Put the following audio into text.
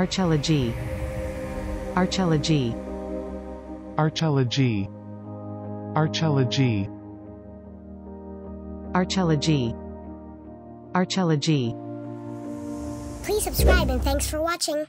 Archellogy. Archellogy. Archellogy. Archellogy. Archellogy. Archellogy. Please subscribe and thanks for watching.